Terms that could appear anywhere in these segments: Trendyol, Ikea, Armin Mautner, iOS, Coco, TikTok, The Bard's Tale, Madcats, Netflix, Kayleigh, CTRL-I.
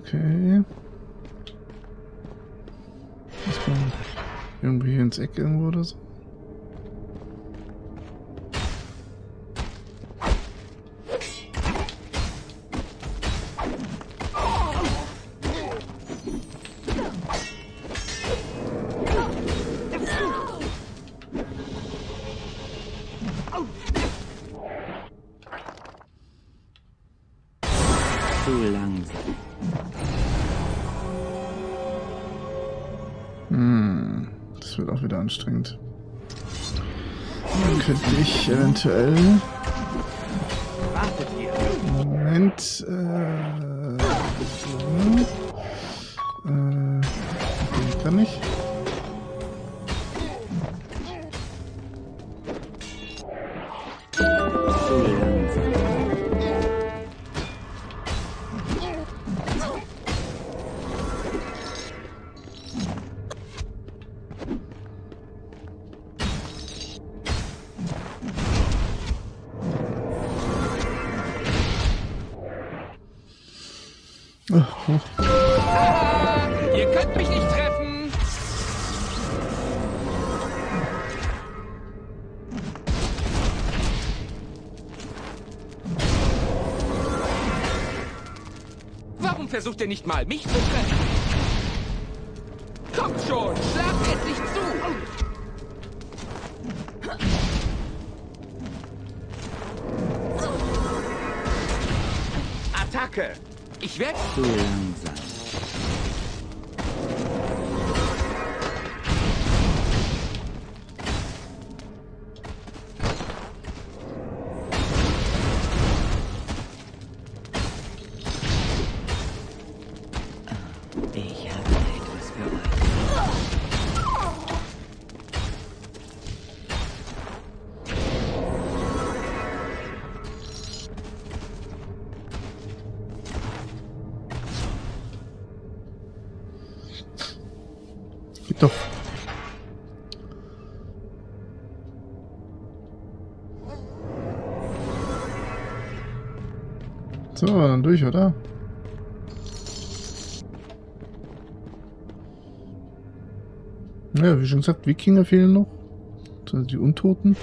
Okay. Muss man irgendwie hier ins Eck irgendwo oder so? Anstrengend. Dann könnte ich eventuell... Moment. Okay, kann ich. Ihr könnt mich nicht treffen! Warum versucht ihr nicht mal, mich zu treffen? Kommt schon, schlagt endlich zu! Attacke! Ich werde zu langsam. Ich habe etwas für euch. Geht doch. So, dann durch, oder? Ja, wie schon gesagt, Wikinger fehlen noch. Die Untoten.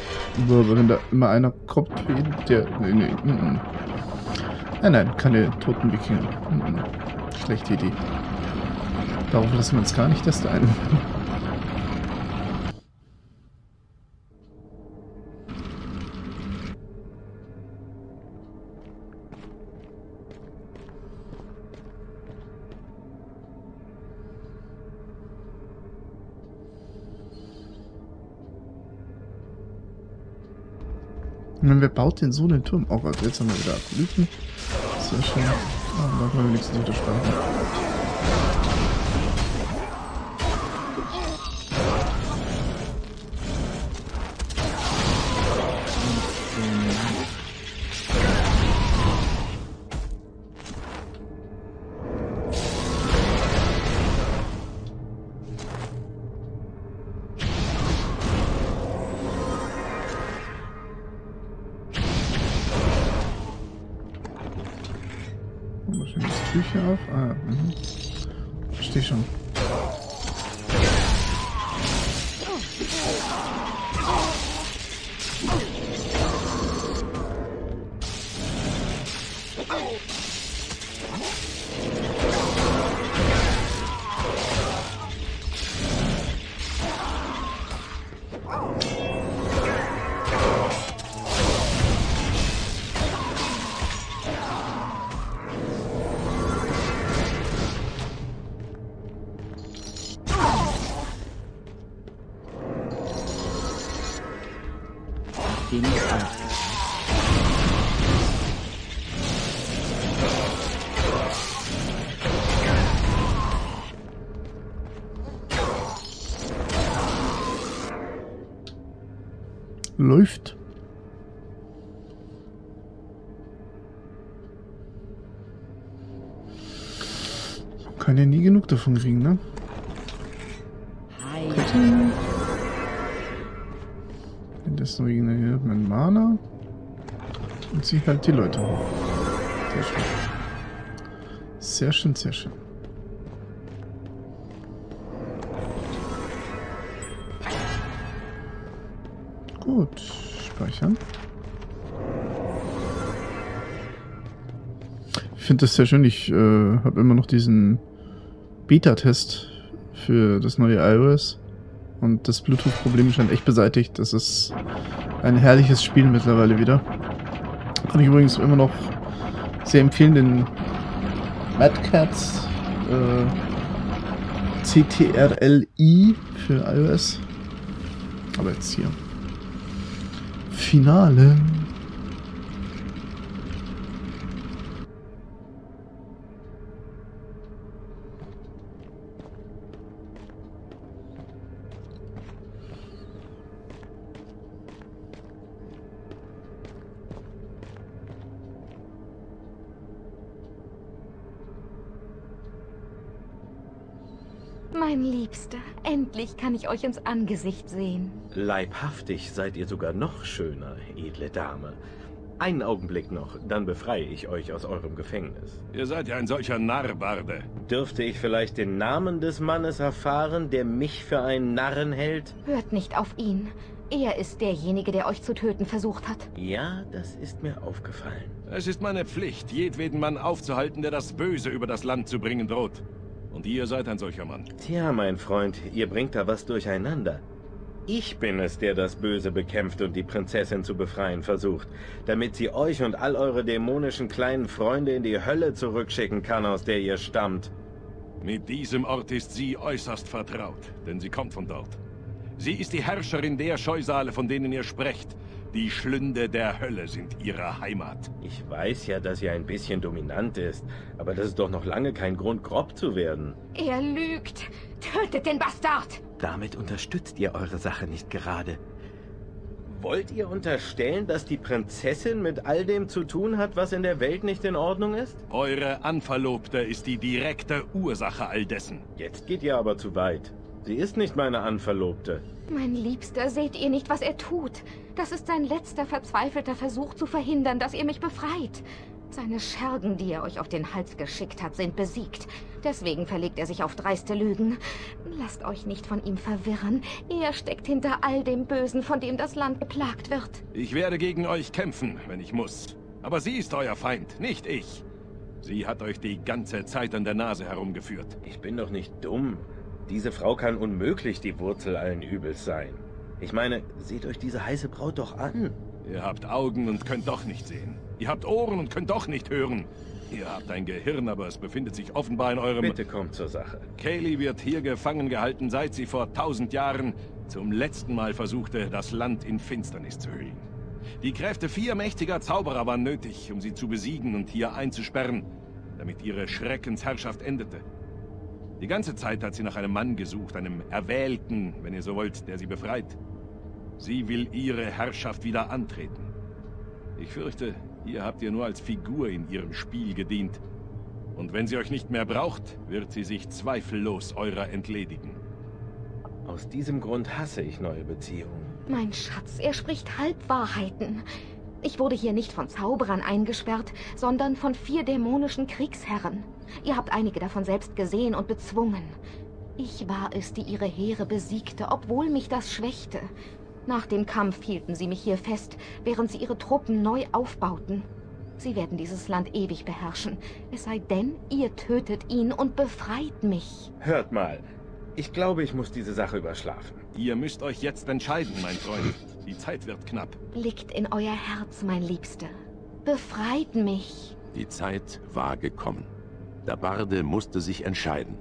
Aber wenn da immer einer kommt, der... Nein, keine toten Wikinger. Schlechte Idee. Darauf lassen wir uns gar nicht das da ein. Wer baut denn so einen Turm? Oh Gott, jetzt haben wir wieder Akolyten. Sehr schön. Ah, da können wir wenigstens untersparen. Tücher auf? Ah, verstehe schon. Läuft. Man kann ja nie genug davon kriegen, ne? Wenn das nur ignoriert mein Mana und zieht halt die Leute hoch. Sehr schön. Sehr schön, sehr schön. Gut, speichern. Ich finde das sehr schön. Ich habe immer noch diesen Beta-Test für das neue iOS. Und das Bluetooth-Problem scheint echt beseitigt. Das ist ein herrliches Spiel mittlerweile wieder. Kann ich übrigens immer noch sehr empfehlen, den Madcats CTRL-I für iOS. Aber jetzt hier. Finale. Mein Liebster, endlich kann ich euch ins Angesicht sehen. Leibhaftig seid ihr sogar noch schöner, edle Dame. Einen Augenblick noch, dann befreie ich euch aus eurem Gefängnis. Ihr seid ja ein solcher Narr, Barde. Dürfte ich vielleicht den Namen des Mannes erfahren, der mich für einen Narren hält? Hört nicht auf ihn. Er ist derjenige, der euch zu töten versucht hat. Ja, das ist mir aufgefallen. Es ist meine Pflicht, jedweden Mann aufzuhalten, der das Böse über das Land zu bringen droht. Und ihr seid ein solcher Mann. Tja, mein Freund, ihr bringt da was durcheinander. Ich bin es, der das Böse bekämpft und die Prinzessin zu befreien versucht, damit sie euch und all eure dämonischen kleinen Freunde in die Hölle zurückschicken kann, aus der ihr stammt. Mit diesem Ort ist sie äußerst vertraut, denn sie kommt von dort. Sie ist die Herrscherin der Scheusale, von denen ihr sprecht. Die Schlünde der Hölle sind ihre Heimat. Ich weiß ja, dass ihr ein bisschen dominant ist, aber das ist doch noch lange kein Grund, grob zu werden. Er lügt. Tötet den Bastard! Damit unterstützt ihr eure Sache nicht gerade. Wollt ihr unterstellen, dass die Prinzessin mit all dem zu tun hat, was in der Welt nicht in Ordnung ist? Eure Anverlobte ist die direkte Ursache all dessen. Jetzt geht ihr aber zu weit. Sie ist nicht meine Anverlobte. Mein Liebster, seht ihr nicht, was er tut? Das ist sein letzter verzweifelter Versuch zu verhindern, dass ihr mich befreit. Seine Schergen, die er euch auf den Hals geschickt hat, sind besiegt. Deswegen verlegt er sich auf dreiste Lügen. Lasst euch nicht von ihm verwirren. Er steckt hinter all dem Bösen, von dem das Land geplagt wird. Ich werde gegen euch kämpfen, wenn ich muss. Aber sie ist euer Feind, nicht ich. Sie hat euch die ganze Zeit an der Nase herumgeführt. Ich bin doch nicht dumm. Diese Frau kann unmöglich die Wurzel allen Übels sein. Ich meine, seht euch diese heiße Braut doch an. Ihr habt Augen und könnt doch nicht sehen. Ihr habt Ohren und könnt doch nicht hören. Ihr habt ein Gehirn, aber es befindet sich offenbar in eurem... Bitte kommt zur Sache. Kayleigh wird hier gefangen gehalten, seit sie vor 1000 Jahren zum letzten Mal versuchte, das Land in Finsternis zu hüllen. Die Kräfte 4 mächtiger Zauberer waren nötig, um sie zu besiegen und hier einzusperren, damit ihre Schreckensherrschaft endete. Die ganze Zeit hat sie nach einem Mann gesucht, einem Erwählten, wenn ihr so wollt, der sie befreit. Sie will ihre Herrschaft wieder antreten. Ich fürchte, ihr habt ihr nur als Figur in ihrem Spiel gedient. Und wenn sie euch nicht mehr braucht, wird sie sich zweifellos eurer entledigen. Aus diesem Grund hasse ich neue Beziehungen. Mein Schatz, er spricht Halbwahrheiten. Ich wurde hier nicht von Zauberern eingesperrt, sondern von 4 dämonischen Kriegsherren. Ihr habt einige davon selbst gesehen und bezwungen. Ich war es, die ihre Heere besiegte, obwohl mich das schwächte. Nach dem Kampf hielten sie mich hier fest, während sie ihre Truppen neu aufbauten. Sie werden dieses Land ewig beherrschen, es sei denn, ihr tötet ihn und befreit mich. Hört mal, ich glaube, ich muss diese Sache überschlafen. Ihr müsst euch jetzt entscheiden, mein Freund. Die Zeit wird knapp. Blickt in euer Herz, mein Liebster. Befreit mich. Die Zeit war gekommen. Der Barde musste sich entscheiden.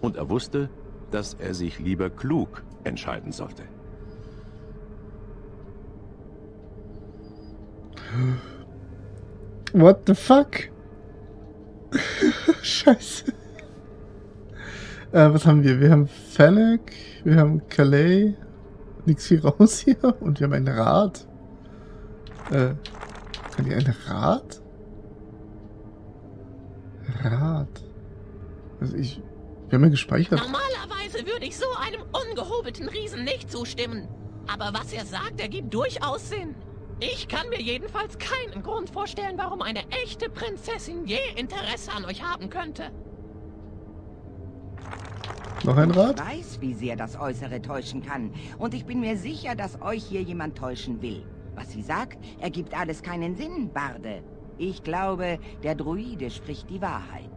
Und er wusste, dass er sich lieber klug entscheiden sollte. What the fuck? Scheiße. Was haben wir? Wir haben Fennec, wir haben Kayleigh. Nix hier raus hier. Und wir haben ein Rad. Kann ich ein Rad? Rad. Also ich... Wir haben ja gespeichert. Normalerweise würde ich so einem ungehobelten Riesen nicht zustimmen. Aber was er sagt, ergibt durchaus Sinn. Ich kann mir jedenfalls keinen Grund vorstellen, warum eine echte Prinzessin je Interesse an euch haben könnte. Noch ein Rat? Ich weiß, wie sehr das Äußere täuschen kann. Und ich bin mir sicher, dass euch hier jemand täuschen will. Was sie sagt, ergibt alles keinen Sinn, Barde. Ich glaube, der Druide spricht die Wahrheit.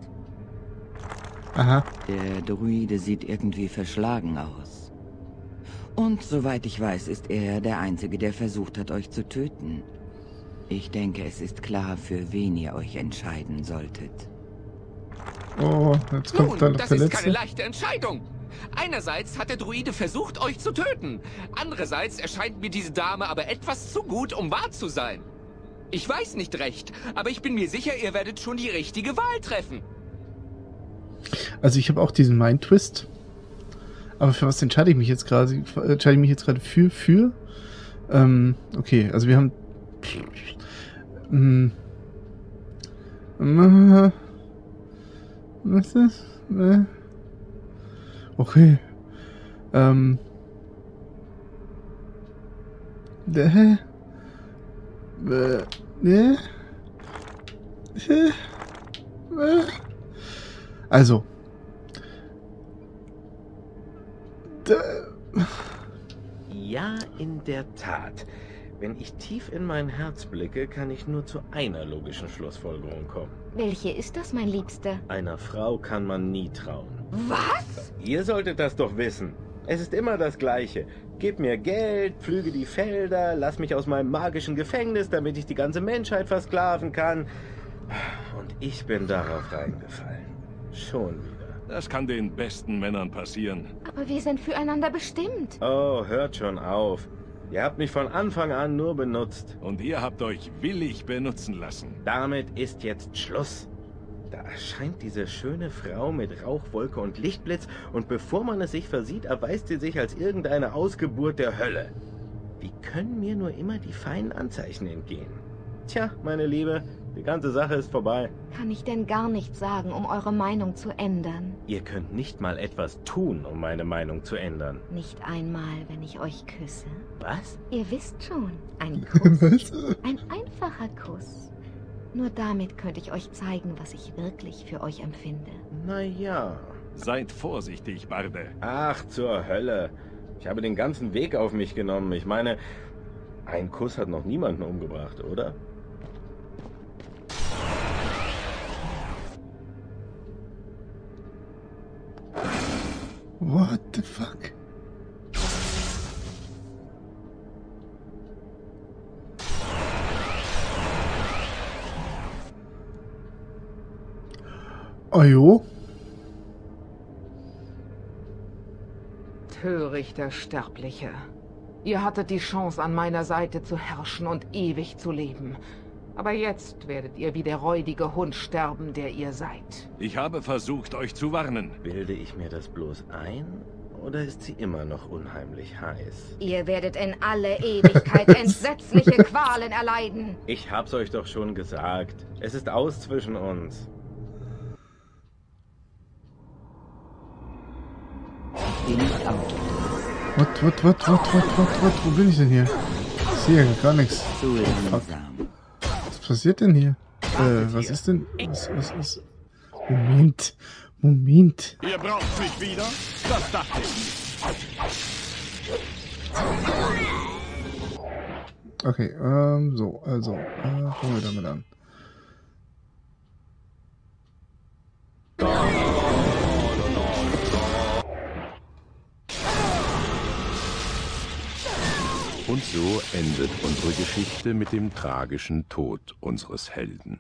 Aha. Der Druide sieht irgendwie verschlagen aus. Und soweit ich weiß, ist er der Einzige, der versucht hat, euch zu töten. Ich denke, es ist klar, für wen ihr euch entscheiden solltet. Oh, jetzt kommt dann noch der letzte. Das ist keine leichte Entscheidung. Einerseits hat der Druide versucht, euch zu töten. Andererseits erscheint mir diese Dame aber etwas zu gut, um wahr zu sein. Ich weiß nicht recht, aber ich bin mir sicher, ihr werdet schon die richtige Wahl treffen. Also ich habe auch diesen Mind-Twist. Aber für was entscheide ich mich jetzt gerade? Entscheide ich mich jetzt gerade für? Okay, also wir haben... Was ist das? Okay. Also. Ja, in der Tat. Wenn ich tief in mein Herz blicke, kann ich nur zu einer logischen Schlussfolgerung kommen. Welche ist das, mein Liebster? Einer Frau kann man nie trauen. Was? Ihr solltet das doch wissen. Es ist immer das Gleiche. Gib mir Geld, pflüge die Felder, lass mich aus meinem magischen Gefängnis, damit ich die ganze Menschheit versklaven kann. Und ich bin darauf reingefallen. Schon wieder. Das kann den besten Männern passieren. Aber wir sind füreinander bestimmt. Oh, hört schon auf. Ihr habt mich von Anfang an nur benutzt. Und ihr habt euch willig benutzen lassen. Damit ist jetzt Schluss. Da erscheint diese schöne Frau mit Rauchwolke und Lichtblitz und bevor man es sich versieht, erweist sie sich als irgendeine Ausgeburt der Hölle. Wie können mir nur immer die feinen Anzeichen entgehen? Tja, meine Liebe, die ganze Sache ist vorbei. Kann ich denn gar nichts sagen, um eure Meinung zu ändern? Ihr könnt nicht mal etwas tun, um meine Meinung zu ändern. Nicht einmal, wenn ich euch küsse. Was? Ihr wisst schon, ein Kuss, ein einfacher Kuss. Nur damit könnte ich euch zeigen, was ich wirklich für euch empfinde. Naja. Seid vorsichtig, Barde. Ach, zur Hölle. Ich habe den ganzen Weg auf mich genommen. Ich meine, ein Kuss hat noch niemanden umgebracht, oder? What the fuck? Ajo. Törichter Sterblicher. Ihr hattet die Chance, an meiner Seite zu herrschen und ewig zu leben. Aber jetzt werdet ihr wie der räudige Hund sterben, der ihr seid. Ich habe versucht, euch zu warnen. Bilde ich mir das bloß ein? Oder ist sie immer noch unheimlich heiß? Ihr werdet in alle Ewigkeit entsetzliche Qualen erleiden. Ich hab's euch doch schon gesagt. Es ist aus zwischen uns. What? Wo bin ich denn hier? Ich sehe gar nichts. Was passiert denn hier? Was ist denn? Was? Moment. Ihr braucht mich wieder? Das dachte ich. Okay, so, also, fangen wir damit an. Und so endet unsere Geschichte mit dem tragischen Tod unseres Helden.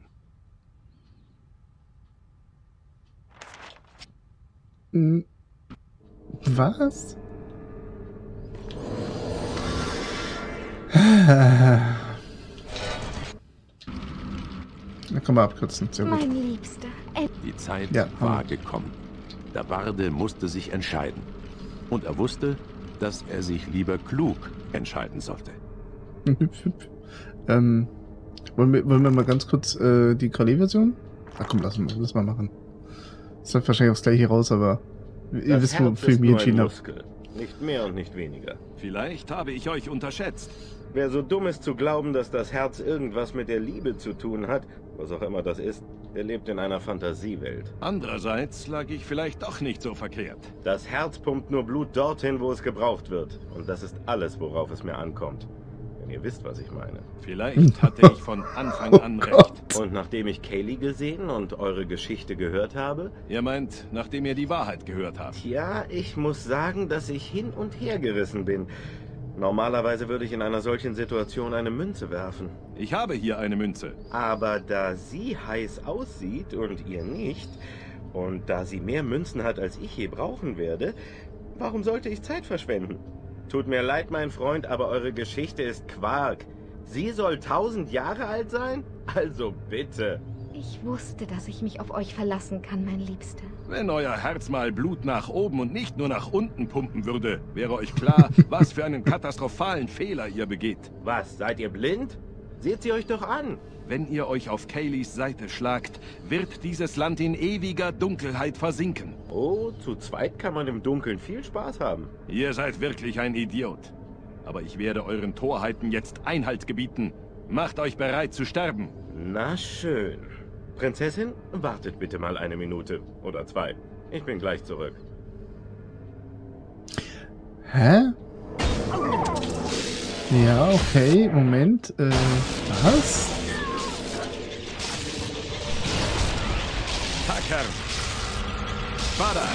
Was? Da können wir abkürzen. Sehr gut. Mein Liebster. Die Zeit war gekommen. Der Barde musste sich entscheiden. Und er wusste, dass er sich lieber klug entscheiden sollte. Wollen wir mal ganz kurz die Kayleigh-Version? Ach komm, lass mal machen. Das wird wahrscheinlich auch das gleiche raus, aber ihr wisst, wofür ich mich entschieden habe. Nicht mehr und nicht weniger. Vielleicht habe ich euch unterschätzt. Wer so dumm ist zu glauben, dass das Herz irgendwas mit der Liebe zu tun hat, was auch immer das ist, der lebt in einer Fantasiewelt. Andererseits lag ich vielleicht doch nicht so verkehrt. Das Herz pumpt nur Blut dorthin, wo es gebraucht wird. Und das ist alles, worauf es mir ankommt. Wenn ihr wisst, was ich meine. Vielleicht hatte ich von Anfang an recht. Und nachdem ich Kayleigh gesehen und eure Geschichte gehört habe? Ihr meint, nachdem ihr die Wahrheit gehört habt? Ja, ich muss sagen, dass ich hin und her gerissen bin. Normalerweise würde ich in einer solchen Situation eine Münze werfen. Ich habe hier eine Münze. Aber da sie heiß aussieht und ihr nicht, und da sie mehr Münzen hat, als ich je brauchen werde, warum sollte ich Zeit verschwenden? Tut mir leid, mein Freund, aber eure Geschichte ist Quark. Sie soll 1000 Jahre alt sein? Also bitte. Ich wusste, dass ich mich auf euch verlassen kann, mein Liebster. Wenn euer Herz mal Blut nach oben und nicht nur nach unten pumpen würde, wäre euch klar, was für einen katastrophalen Fehler ihr begeht. Was, seid ihr blind? Seht sie euch doch an. Wenn ihr euch auf Kayleighs Seite schlagt, wird dieses Land in ewiger Dunkelheit versinken. Oh, zu zweit kann man im Dunkeln viel Spaß haben. Ihr seid wirklich ein Idiot. Aber ich werde euren Torheiten jetzt Einhalt gebieten. Macht euch bereit zu sterben. Na schön. Prinzessin, wartet bitte mal eine Minute oder zwei. Ich bin gleich zurück. Hä? Ja, okay, Moment. Was? Hacker! Vater!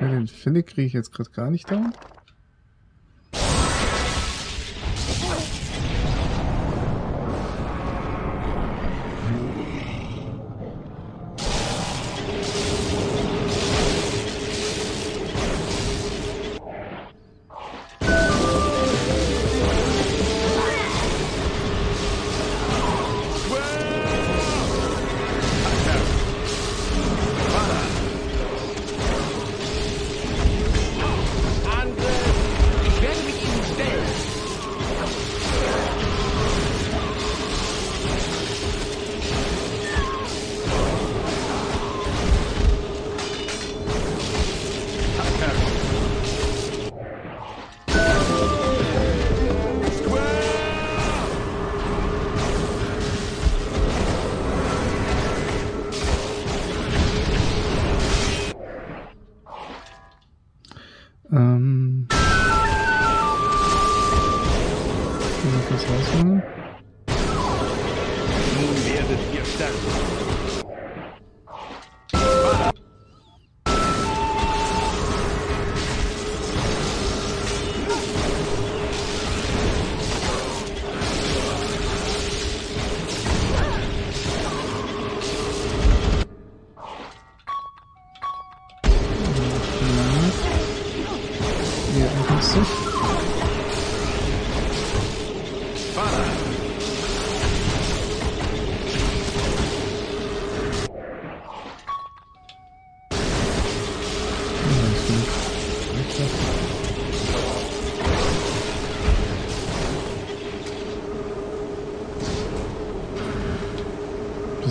Okay, den Philipp kriege ich jetzt gerade gar nicht da.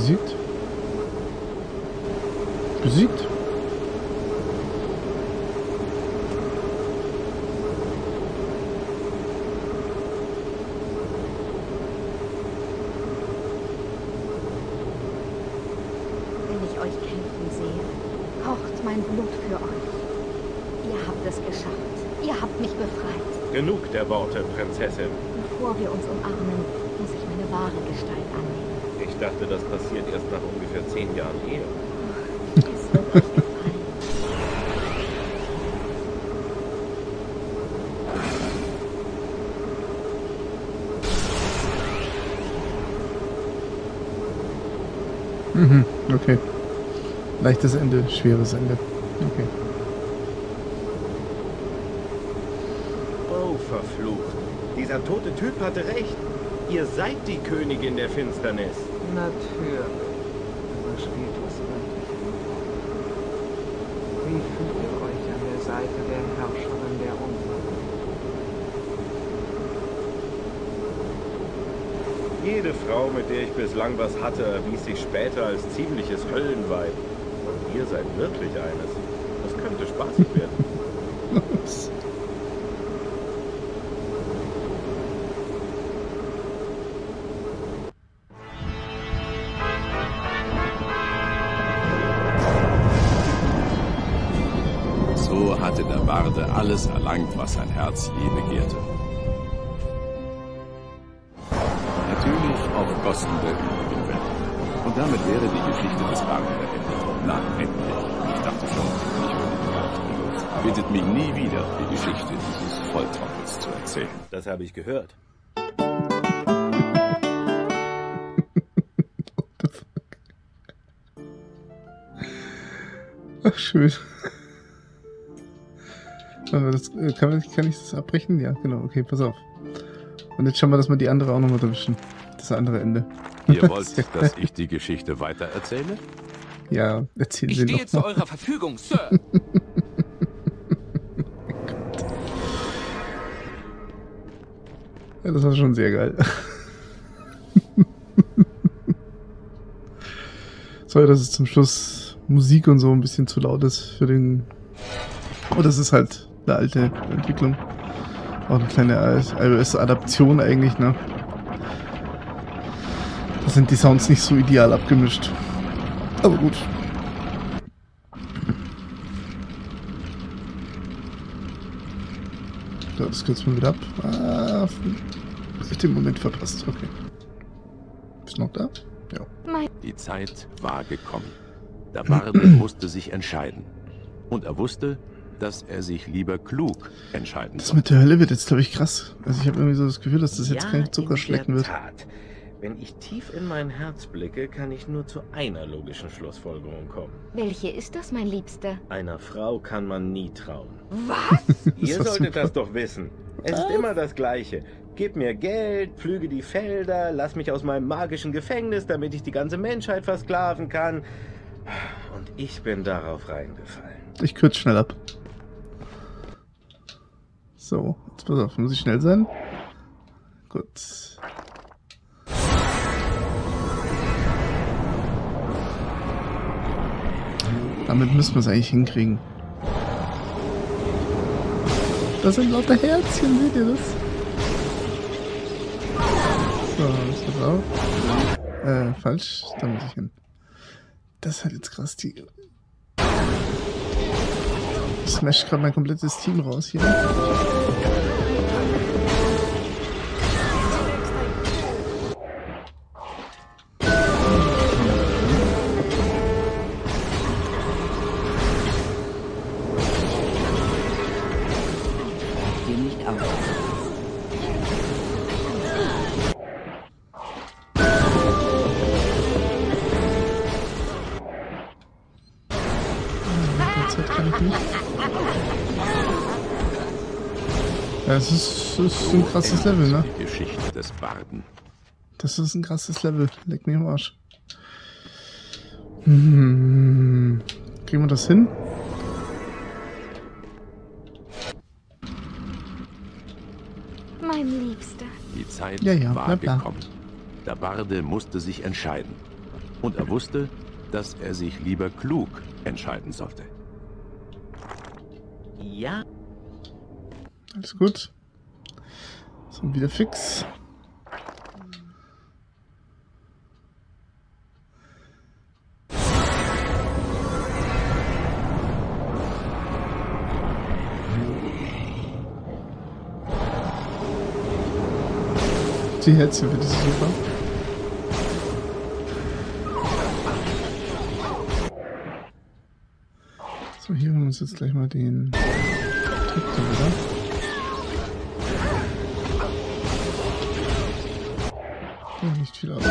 Besiegt? Wenn ich euch kämpfen sehe, kocht mein Blut für euch. Ihr habt es geschafft. Ihr habt mich befreit. Genug der Worte, Prinzessin. Bevor wir uns umarmen, muss ich meine wahre Gestalt annehmen. Ich dachte, das passiert erst nach ungefähr 10 Jahren Ehe. Okay. Leichtes Ende, schweres Ende. Okay. Oh, verflucht. Dieser tote Typ hatte recht. Ihr seid die Königin der Finsternis. Natürlich. Aber spielt was wirklich vor. Wie fühlt ihr euch an der Seite der Herrscherin der Unwahrheit? Jede Frau, mit der ich bislang was hatte, erwies sich später als ziemliches Höllenweib. Und ihr seid wirklich eines. Das könnte spaßig werden. alles erlangt, was sein Herz je begehrte. Natürlich auf Kosten der übrigen Welt. Und damit wäre die Geschichte des Barden beendet. Na, endlich. Ich dachte schon, ich würde die Welt benutzen. Bittet mich nie wieder, die Geschichte dieses Volltrockens zu erzählen. Das habe ich gehört. Ach, schön. Das, kann ich das abbrechen? Ja, genau. Okay, pass auf. Und jetzt schauen wir, dass wir die andere auch nochmal erwischen. Das andere Ende. Ihr wollt, dass ich die Geschichte weitererzähle? Ja, erzählen Sie noch. Ich stehe zu eurer Verfügung, Sir. Ja, das war schon sehr geil. Sorry, dass es zum Schluss Musik und so ein bisschen zu laut ist für den... Oh, das ist halt eine alte Entwicklung. Auch eine kleine iOS-Adaption eigentlich, ne? Da sind die Sounds nicht so ideal abgemischt. Aber gut. So, das kürzt man wieder ab. Ah, ich den Moment verpasst. Okay. Bist du noch da? Ja. Die Zeit war gekommen. Der Barde musste sich entscheiden. Und er wusste, dass er sich lieber klug entscheiden sollte. Das mit der Hölle wird jetzt, glaube ich, krass. Also ich habe irgendwie so das Gefühl, dass das jetzt kein Zuckerschlecken wird. Wenn ich tief in mein Herz blicke, kann ich nur zu einer logischen Schlussfolgerung kommen. Welche ist das, mein Liebster? Einer Frau kann man nie trauen. Was? Ihr solltet das doch wissen. Es ist immer das Gleiche. Gib mir Geld, pflüge die Felder, lass mich aus meinem magischen Gefängnis, damit ich die ganze Menschheit versklaven kann. Und ich bin darauf reingefallen. Ich kürze schnell ab. So, jetzt pass auf, muss ich schnell sein? Gut. Damit müssen wir es eigentlich hinkriegen. Das sind lauter Herzchen, seht ihr das? So, das pass auf. Falsch, da muss ich hin. Das ist halt jetzt krass, die... Ich smash gerade mein komplettes Team raus hier. Das ist ein krasses Level, ne? Die Geschichte des Barden. Das ist ein krasses Level. Leck mich am Arsch. Hm. Kriegen wir das hin? Mein Liebster. Die Zeit war gekommen. Der Barde musste sich entscheiden. Und er wusste, dass er sich lieber klug entscheiden sollte. Ja. Alles gut. So, wieder fix. Die Herzchen wird super. So, hier haben wir uns jetzt gleich mal den Traktor wieder. Nicht viel aus.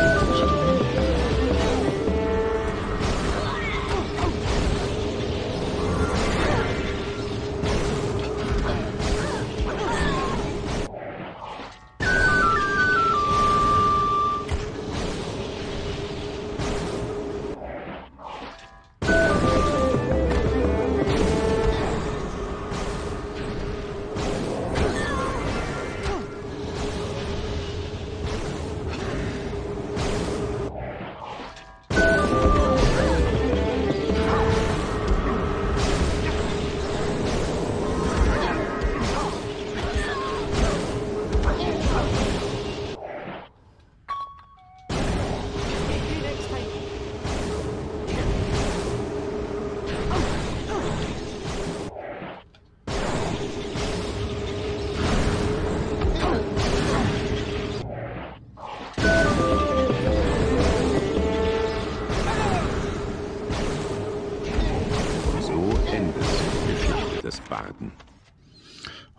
Minuten.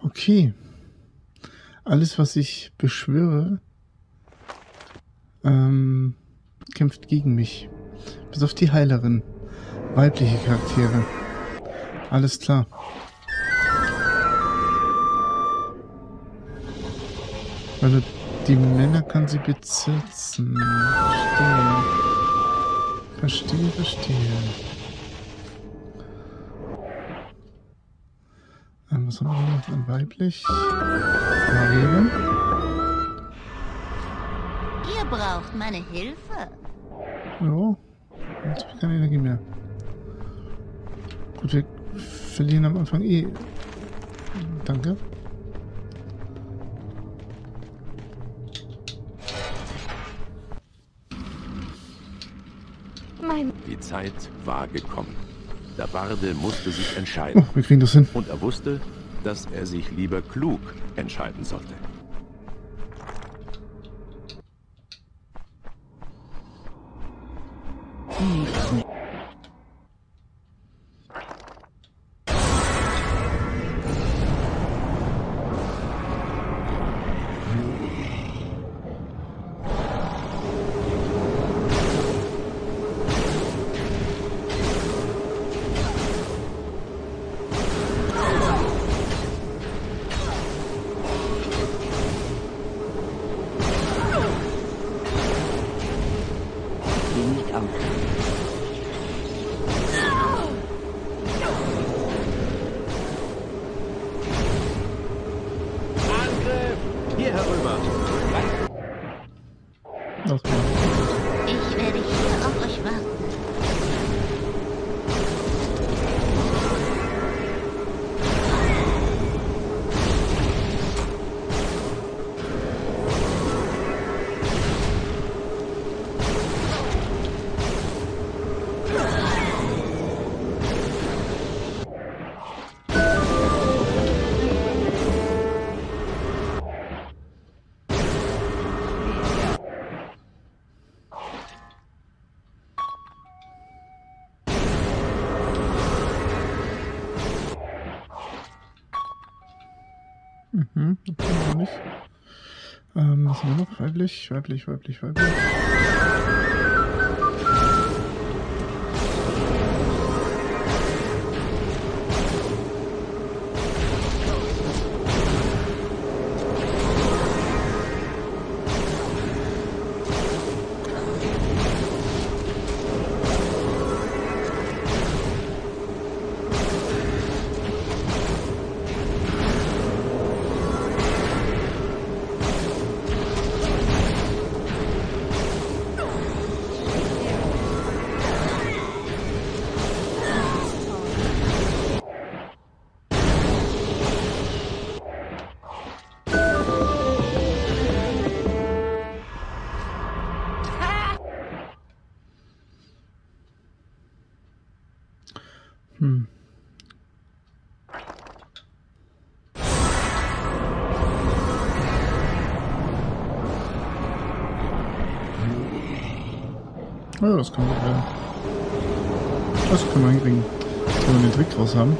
Okay. Alles, was ich beschwöre, kämpft gegen mich. Bis auf die Heilerin. Weibliche Charaktere. Alles klar. Weil die Männer kann sie besitzen. Verstehe. Was haben wir noch an weiblich? Marion? Ihr braucht meine Hilfe. Jo. Jetzt habe ich keine Energie mehr. Gut, wir verlieren am Anfang eh. Danke. Die Zeit war gekommen. Der Barde musste sich entscheiden. Oh, wir kriegen das hin. Und er wusste, dass er sich lieber klug entscheiden sollte. Was haben wir noch? Weiblich. Ja, das kann gut werden. Das können wir hinkriegen. Jetzt wollen wir den Trick draus haben.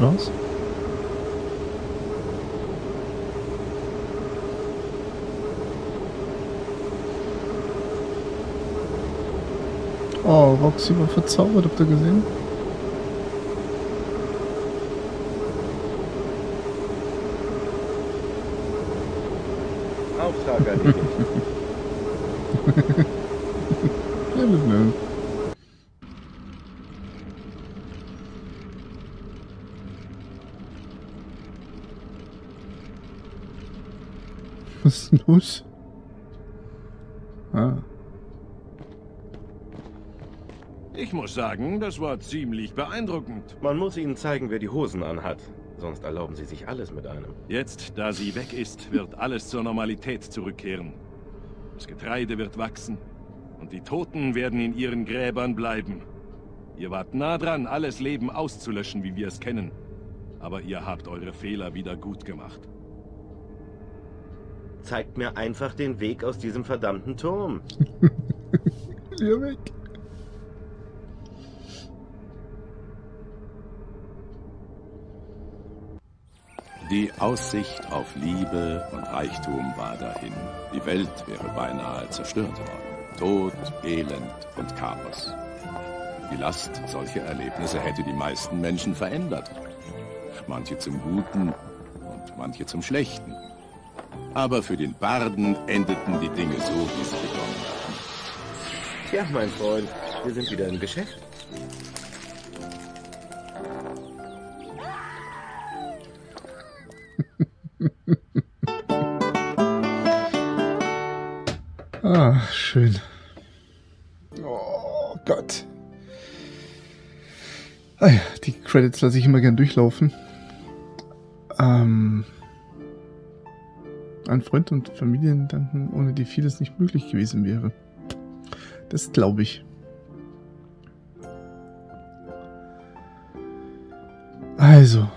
Was? Oh, Roxy war verzaubert, habt ihr gesehen? Auftrag erledigt. ne? Was ist denn los? Ah. Ich muss sagen, das war ziemlich beeindruckend. Man muss ihnen zeigen, wer die Hosen anhat. Sonst erlauben sie sich alles mit einem. Jetzt, da sie weg ist, wird alles zur Normalität zurückkehren. Das Getreide wird wachsen und die Toten werden in ihren Gräbern bleiben. Ihr wart nah dran, alles Leben auszulöschen, wie wir es kennen. Aber ihr habt eure Fehler wieder gut gemacht. Zeigt mir einfach den Weg aus diesem verdammten Turm. Hier weg. Die Aussicht auf Liebe und Reichtum war dahin. Die Welt wäre beinahe zerstört worden. Tod, Elend und Chaos. Die Last solcher Erlebnisse hätte die meisten Menschen verändert. Manche zum Guten und manche zum Schlechten. Aber für den Barden endeten die Dinge so, wie sie begonnen haben. Tja, mein Freund, wir sind wieder im Geschäft. Ah, schön. Oh Gott. Ah ja, die Credits lasse ich immer gern durchlaufen. An Freund und Familien danken, ohne die vieles nicht möglich gewesen wäre. Das glaube ich. Also,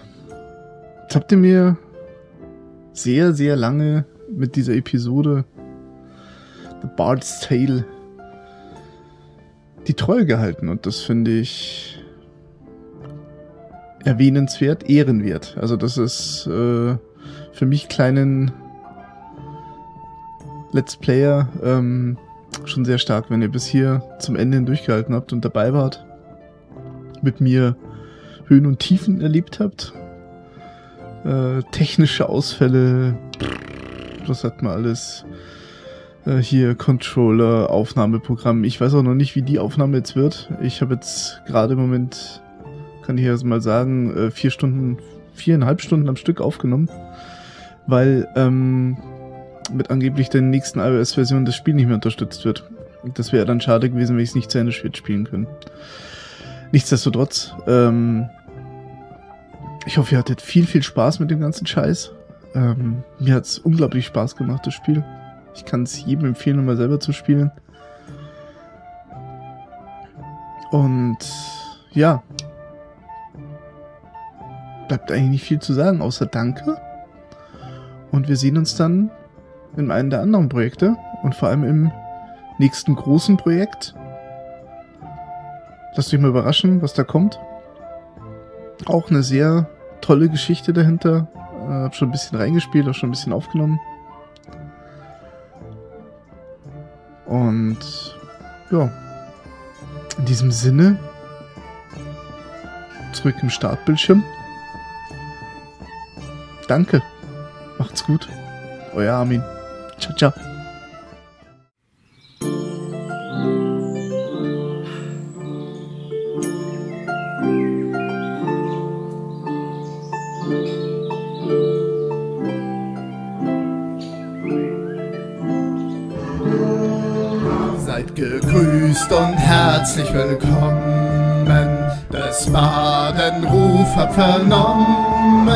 jetzt habt ihr mir sehr, sehr lange mit dieser Episode The Bard's Tale die Treue gehalten und das finde ich erwähnenswert, ehrenwert. Also das ist für mich kleinen Let's Player schon sehr stark, wenn ihr bis hier zum Ende hin durchgehalten habt und dabei wart, mit mir Höhen und Tiefen erlebt habt, technische Ausfälle, was hat man alles, hier Controller, Aufnahmeprogramm, ich weiß auch noch nicht, wie die Aufnahme jetzt wird. Ich habe jetzt gerade im Moment, kann ich erstmal sagen, 4,5 Stunden am Stück aufgenommen, weil mit angeblich der nächsten iOS-Version das Spiel nicht mehr unterstützt wird. Das wäre dann schade gewesen, wenn ich es nicht zu Ende spielen können. Nichtsdestotrotz, ich hoffe, ihr hattet viel, viel Spaß mit dem ganzen Scheiß. Mir hat es unglaublich Spaß gemacht, das Spiel. Ich kann es jedem empfehlen, um mal selber zu spielen. Und ja, bleibt eigentlich nicht viel zu sagen, außer Danke. Und wir sehen uns dann in einem der anderen Projekte und vor allem im nächsten großen Projekt. Lasst euch mal überraschen, was da kommt. Auch eine sehr tolle Geschichte dahinter. Hab schon ein bisschen reingespielt, auch schon ein bisschen aufgenommen. Und ja, in diesem Sinne, zurück im Startbildschirm. Danke, macht's gut. Euer Armin. Ciao, ciao. Seid gegrüßt und herzlich willkommen. Des Barden Ruf habt vernommen.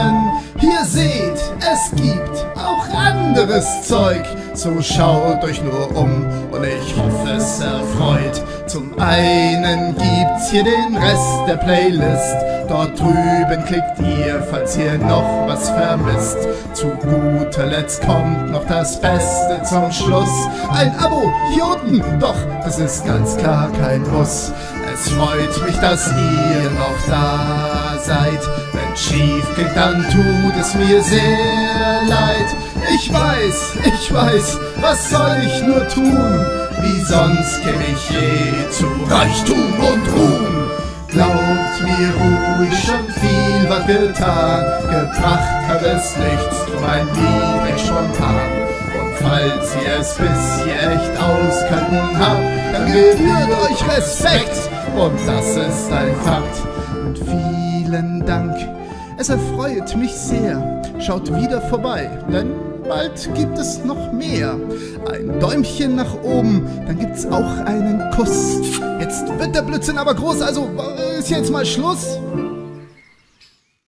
Ihr seht, es gibt auch anderes Zeug, so schaut euch nur um und ich hoffe, es erfreut. Zum einen gibt's hier den Rest der Playlist, dort drüben klickt ihr, falls ihr noch was vermisst. Zu guter Letzt kommt noch das Beste zum Schluss, ein Abo hier unten, doch das ist ganz klar kein Muss. Es freut mich, dass ihr noch da seid. Wenn schief geht, dann tut es mir sehr leid. Ich weiß, was soll ich nur tun? Wie sonst käme ich je zu Reichtum und Ruhm? Glaubt mir ruhig, schon viel was getan. Gebracht hat es nichts, drum ein Lied recht spontan. falls ihr es bis hier echt auskannten habt, dann gebührt euch Respekt, und das ist ein Fakt. Und vielen Dank, es erfreut mich sehr. Schaut wieder vorbei, denn bald gibt es noch mehr. Ein Däumchen nach oben, dann gibt's auch einen Kuss. Jetzt wird der Blödsinn aber groß, also ist jetzt mal Schluss.